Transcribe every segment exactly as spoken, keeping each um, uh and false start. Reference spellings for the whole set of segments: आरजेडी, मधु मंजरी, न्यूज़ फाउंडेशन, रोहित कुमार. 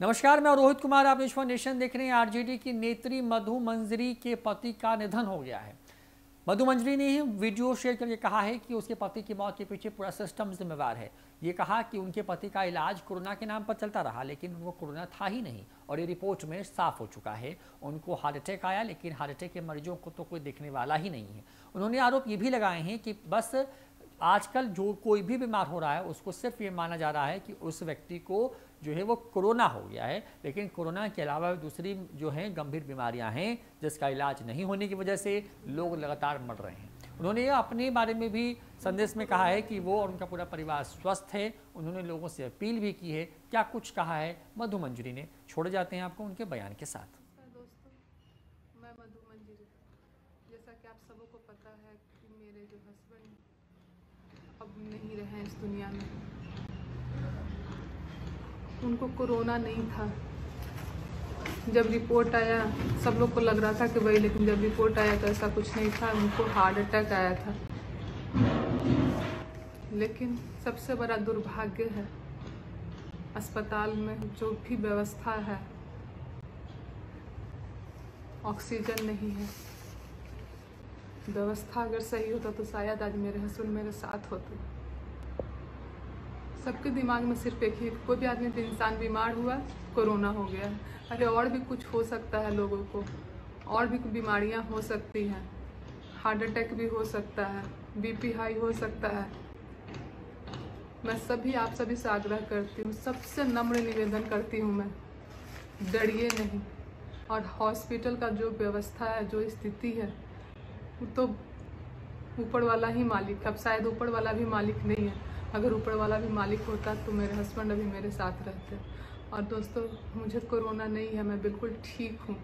नमस्कार, मैं रोहित कुमार, आप न्यूज़ फाउंडेशन देख रहे हैं। आरजेडी की नेत्री मधु मंजरी के पति का निधन हो गया है। मधु मंजरी ने ही वीडियो शेयर करके कहा है कि उसके पति की मौत के पीछे पूरा सिस्टम जिम्मेवार है। ये कहा कि उनके पति का इलाज कोरोना के नाम पर चलता रहा, लेकिन उनको कोरोना था ही नहीं और ये रिपोर्ट में साफ हो चुका है। उनको हार्ट अटैक आया, लेकिन हार्ट अटैक के मरीजों को तो कोई देखने वाला ही नहीं है। उन्होंने आरोप ये भी लगाए हैं कि बस आजकल जो कोई भी बीमार हो रहा है उसको सिर्फ ये माना जा रहा है कि उस व्यक्ति को जो है वो कोरोना हो गया है, लेकिन कोरोना के अलावा दूसरी जो है गंभीर बीमारियां हैं जिसका इलाज नहीं होने की वजह से लोग लगातार मर रहे हैं। उन्होंने अपने बारे में भी संदेश में कहा है कि वो और उनका पूरा परिवार स्वस्थ है। उन्होंने लोगों से अपील भी की है। क्या कुछ कहा है मधु मंजरी ने, छोड़ जाते हैं आपको उनके बयान के साथ। दोस्तों, मैं मधु मंजरी, जैसा कि आप सबको पता है कि मेरे जो हस्बैंड अब नहीं रहे इस दुनिया में, उनको कोरोना नहीं था। जब रिपोर्ट आया सब लोग को लग रहा था कि वही, लेकिन जब रिपोर्ट आया तो ऐसा कुछ नहीं था। उनको हार्ट अटैक आया था। लेकिन सबसे बड़ा दुर्भाग्य है, अस्पताल में जो भी व्यवस्था है, ऑक्सीजन नहीं है। व्यवस्था अगर सही होता तो शायद आज मेरे हस्बैंड मेरे साथ होते। सबके दिमाग में सिर्फ एक ही, कोई भी आदमी, इंसान बीमार हुआ, कोरोना हो गया। अरे और भी कुछ हो सकता है, लोगों को और भी बीमारियां हो सकती हैं। हार्ट अटैक भी हो सकता है, बीपी हाई हो सकता है। मैं सभी आप सभी से आग्रह करती हूँ, सबसे नम्र निवेदन करती हूँ मैं, डरिए नहीं। और हॉस्पिटल का जो व्यवस्था है, जो स्थिति है, तो ऊपर वाला ही मालिक। अब शायद ऊपर वाला भी मालिक नहीं है। अगर ऊपर वाला भी मालिक होता तो मेरे हस्बैंड अभी मेरे साथ रहते। और दोस्तों, मुझे कोरोना नहीं है, मैं बिल्कुल ठीक हूँ।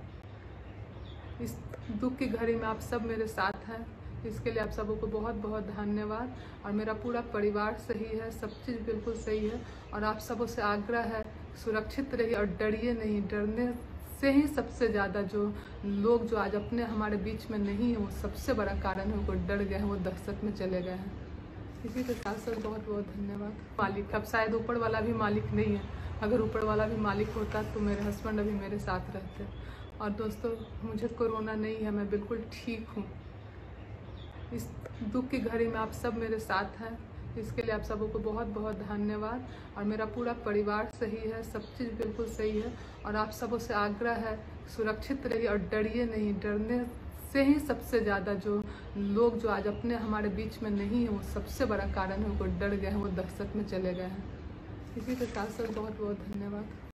इस दुख की घड़ी में आप सब मेरे साथ हैं, इसके लिए आप सबों को बहुत बहुत धन्यवाद। और मेरा पूरा परिवार सही है, सब चीज़ बिल्कुल सही है। और आप सबों से आग्रह है, सुरक्षित रहिए और डरिए नहीं। डरने से ही सबसे ज़्यादा जो लोग जो आज अपने हमारे बीच में नहीं है, वो सबसे बड़ा कारण है। वो डर गए हैं, वो दहशत में चले गए हैं। इसी के साथ साथ बहुत बहुत धन्यवाद मालिक। अब शायद ऊपर वाला भी मालिक नहीं है। अगर ऊपर वाला भी मालिक होता तो मेरे हस्बैंड अभी मेरे साथ रहते। और दोस्तों, मुझे कोरोना नहीं है, मैं बिल्कुल ठीक हूँ। इस दुख की घड़ी में आप सब मेरे साथ हैं, इसके लिए आप सबों को बहुत बहुत धन्यवाद। और मेरा पूरा परिवार सही है, सब चीज़ बिल्कुल सही है। और आप सबों से आग्रह है, सुरक्षित रहिए और डरिए नहीं। डरने से ही सबसे ज़्यादा जो लोग जो आज अपने हमारे बीच में नहीं है, वो सबसे बड़ा कारण है। वो डर गए हैं, वो दहशत में चले गए हैं। इसी के साथ साथ बहुत बहुत धन्यवाद।